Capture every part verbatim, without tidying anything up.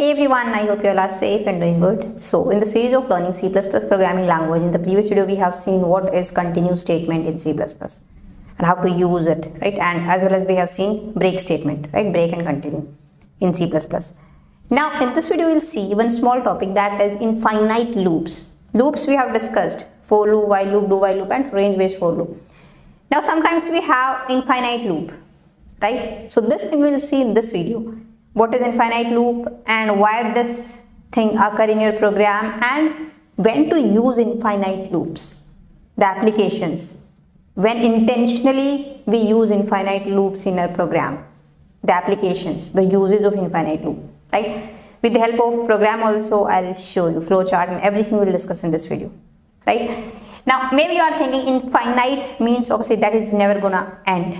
Hey everyone, I hope you all are safe and doing good. So in the series of learning C plus plus programming language, in the previous video we have seen what is continuous statement in C plus plus and how to use it, right? And as well as we have seen break statement, right? Break and continue in C plus plus. Now in this video we'll see one small topic, that is infinite loops. Loops we have discussed: for loop, while loop, do while loop and range based for loop. Now sometimes we have infinite loop, right? So this thing we'll see in this video. What is infinite loop and why this thing occur in your program, and when to use infinite loops, the applications, when intentionally we use infinite loops in our program, the applications, the uses of infinite loop, right? With the help of program also, I'll show you flowchart and everything we'll discuss in this video, right? Now, maybe you are thinking infinite means obviously that is never gonna end.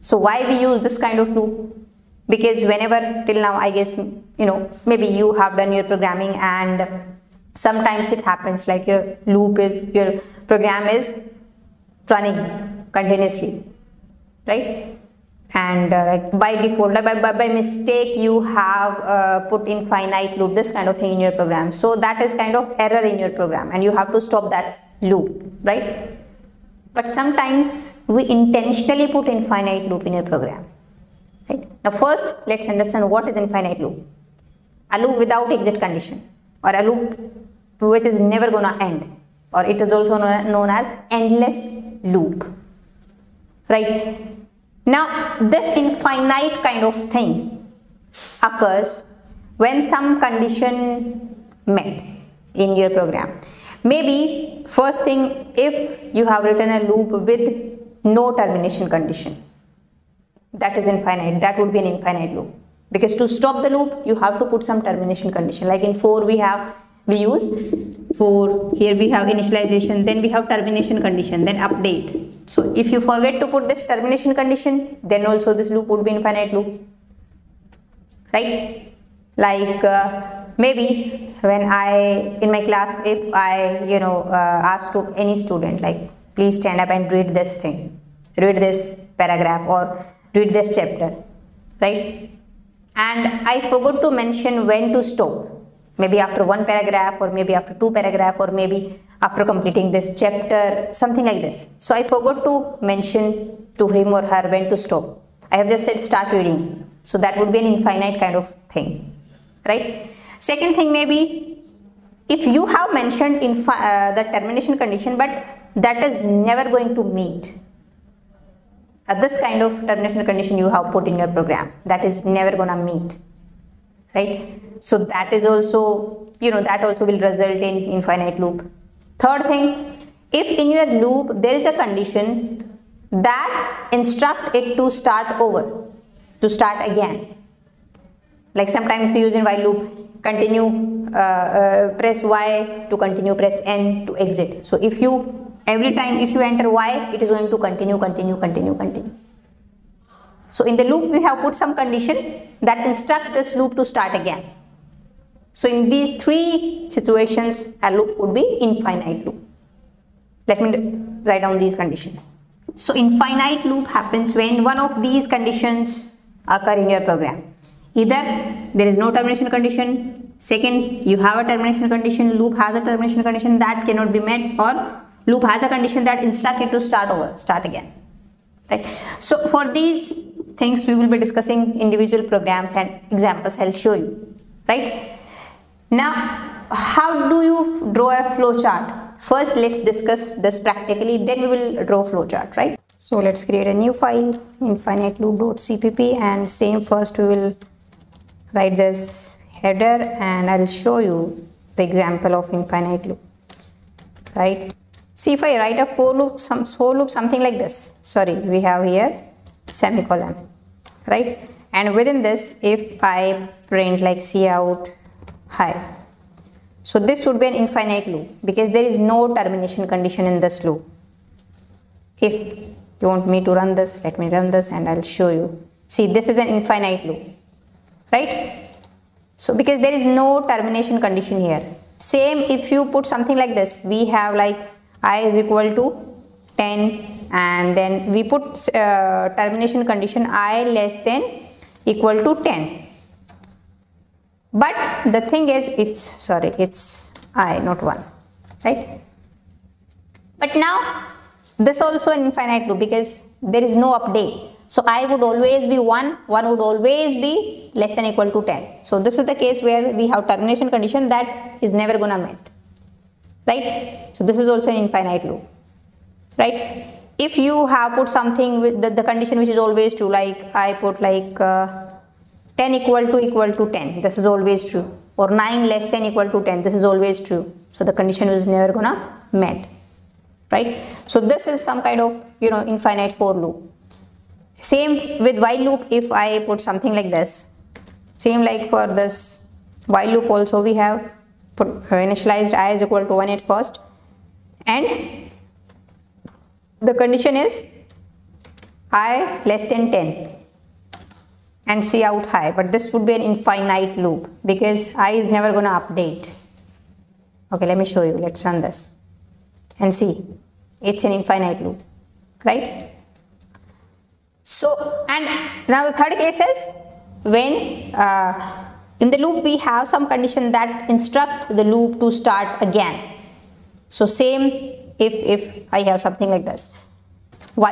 So why we use this kind of loop? Because whenever till now, I guess, you know, maybe you have done your programming and sometimes it happens like your loop is, your program is running continuously, right? And uh, like by default, like by, by, by mistake, you have uh, put infinite loop, this kind of thing in your program. So that is kind of error in your program and you have to stop that loop, right? But sometimes we intentionally put infinite loop in your program. Right. Now first, let's understand what is infinite loop. A loop without exit condition, or a loop which is never gonna end, or it is also known as endless loop, right? Now this infinite kind of thing occurs when some condition met in your program. Maybe first thing, if you have written a loop with no termination condition, that is infinite, that would be an infinite loop, because to stop the loop you have to put some termination condition. Like in for we have, we use for, here we have initialization, then we have termination condition, then update. So if you forget to put this termination condition, then also this loop would be infinite loop, right? Like uh, maybe when I in my class, if I you know uh, ask to any student like, please stand up and read this thing, read this paragraph or read this chapter, right? And I forgot to mention when to stop, maybe after one paragraph or maybe after two paragraph or maybe after completing this chapter, something like this. So I forgot to mention to him or her when to stop. I have just said start reading. So that would be an infinite kind of thing, right? Second thing, maybe if you have mentioned infi uh, the termination condition, but that is never going to meet. Uh, this kind of termination condition you have put in your program, that is never gonna meet, right? So that is also, you know, that also will result in infinite loop. Third thing, if in your loop there is a condition that instruct it to start over, to start again. Like sometimes we use in while loop, continue, uh, uh, press Y to continue, press N to exit. So if you Every time if you enter Y, it is going to continue, continue, continue, continue. So in the loop, we have put some condition that instruct this loop to start again. So in these three situations, a loop would be infinite loop. Let me write down these conditions. So infinite loop happens when one of these conditions occur in your program. Either there is no termination condition, second, you have a termination condition, loop has a termination condition that cannot be met, or loop has a condition that instructs it to start over, start again, right? So for these things, we will be discussing individual programs and examples I'll show you, right? Now, how do you draw a flowchart? First, let's discuss this practically, then we will draw flowchart, right? So let's create a new file, infinite loop dot c p p, and same first we will write this header and I'll show you the example of infinite loop, right? See, if I write a for loop, some for loop, something like this, sorry, we have here semicolon, right? And within this, if I print like cout hi, so this would be an infinite loop because there is no termination condition in this loop. If you want me to run this, let me run this and I'll show you. See, this is an infinite loop, right? So because there is no termination condition here. Same if you put something like this, we have like I is equal to ten and then we put uh, termination condition I less than equal to ten, But the thing is, it's sorry, it's I, not one, right? But now this also an infinite loop because there is no update. So I would always be one, one would always be less than or equal to ten. So this is the case where we have termination condition that is never gonna met, right? So this is also an infinite loop, right? If you have put something with the, the condition which is always true, like I put like uh, ten equal to equal to ten, this is always true, or nine less than equal to ten, this is always true. So the condition is never gonna met, right? So this is some kind of, you know, infinite for loop. Same with while loop, if I put something like this, same like for this while loop also we have put initialized I is equal to one at first, and the condition is I less than ten and C out high, but this would be an infinite loop because I is never going to update. Okay, let me show you, let's run this and see, it's an infinite loop, right? So, and now the third case is when uh, in the loop we have some condition that instruct the loop to start again. So same, if, if I have something like this,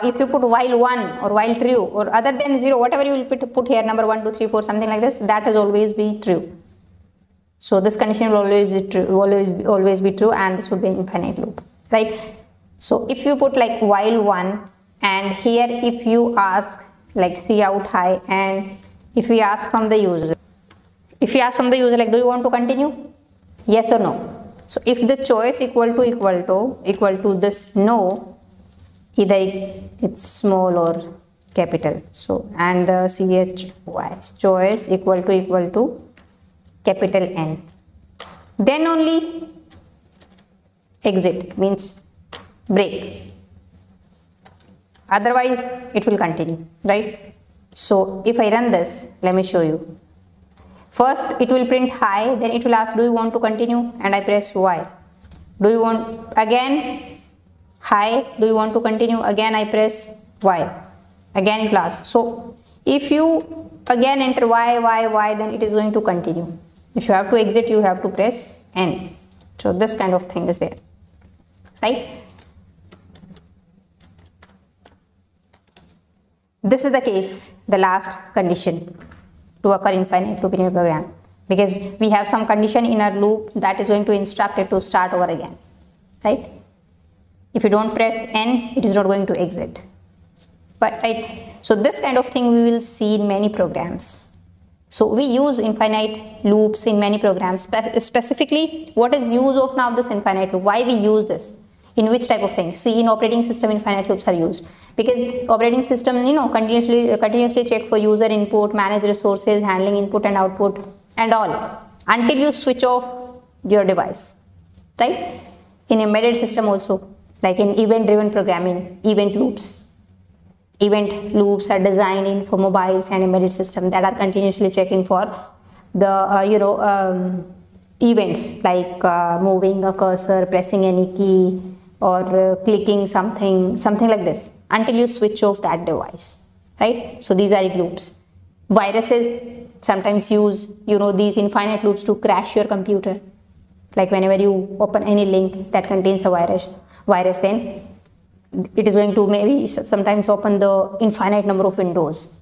if you put while one or while true or other than zero, whatever you will put, put here, number one, two, three, four, something like this, that has always be true. So this condition will always be true, always, always be true, and this would be an infinite loop, right? So if you put like while one, and here if you ask like C out high, and if we ask from the user, if you ask from the user like do you want to continue, yes or no. So if the choice equal to equal to equal to this no, either it's small or capital, so and the choice choice equal to equal to capital N, then only exit means break. Otherwise, it will continue, right? So, if I run this, let me show you. First, it will print high, then it will ask, do you want to continue? And I press Y. Do you want, again, high, do you want to continue? Again, I press Y. Again, it asks. So, if you again enter Y, Y, Y, then it is going to continue. If you have to exit, you have to press N. So, this kind of thing is there, right? This is the case, the last condition to occur infinite loop in your program, because we have some condition in our loop that is going to instruct it to start over again, right? If you don't press N, it is not going to exit, but right? So this kind of thing we will see in many programs. So we use infinite loops in many programs. Spe specifically, what is use of now this infinite loop? Why we use this? In which type of thing? See, in operating system, infinite loops are used because operating system, you know, continuously uh, continuously check for user input, manage resources, handling input and output and all until you switch off your device, right? In embedded system also, like in event-driven programming, event loops. Event loops are designed in for mobiles and embedded system that are continuously checking for the, uh, you know, um, events like uh, moving a cursor, pressing any key, or uh, clicking something, something like this until you switch off that device, right? So these are it loops. Viruses sometimes use, you know, these infinite loops to crash your computer. Like whenever you open any link that contains a virus, virus then it is going to maybe sometimes open the infinite number of windows,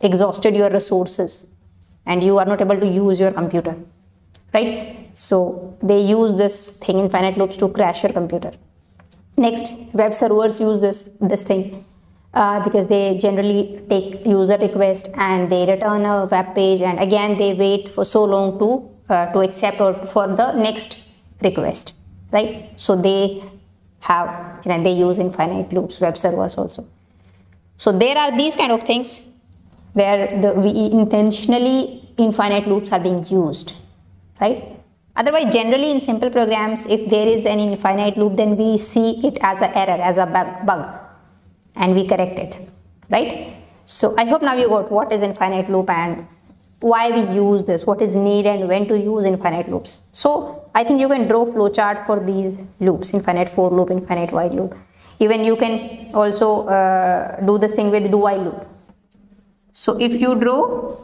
exhausted your resources, and you are not able to use your computer, right? So they use this thing, infinite loops, to crash your computer. Next, web servers use this this thing uh, because they generally take user request and they return a web page, and again they wait for so long to uh, to accept or for the next request, right? So they have, you know, they use infinite loops, web servers also. So there are these kind of things. There, the, we intentionally infinite loops are being used, right? Otherwise, generally in simple programs, if there is an infinite loop, then we see it as an error, as a bug, bug, and we correct it, right? So I hope now you got what is infinite loop and why we use this, what is need and when to use infinite loops. So I think you can draw flowchart for these loops, infinite for loop, infinite while loop. Even you can also uh, do this thing with do while loop. So if you draw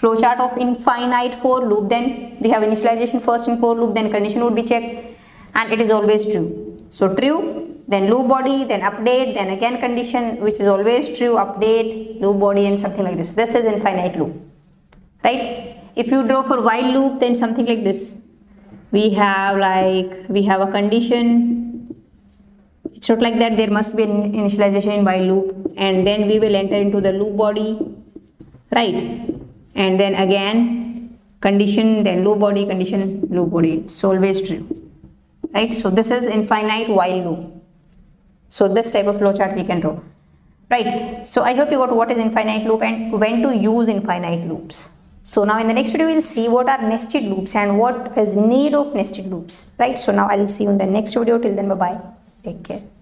flowchart of infinite for loop, then we have initialization first in for loop, then condition would be checked, and it is always true. So true, then loop body, then update, then again condition, which is always true, update, loop body, and something like this. This is infinite loop, right? If you draw for while loop, then something like this. We have like, we have a condition. It's not like that, there must be an initialization in while loop, and then we will enter into the loop body, right? And then again condition, then loop body, condition, loop body. It's always true, right? So this is infinite while loop. So this type of flowchart we can draw, right? So I hope you got what is infinite loop and when to use infinite loops. So now in the next video we'll see what are nested loops and what is need of nested loops, right? So now I'll see you in the next video. Till then, bye bye, take care.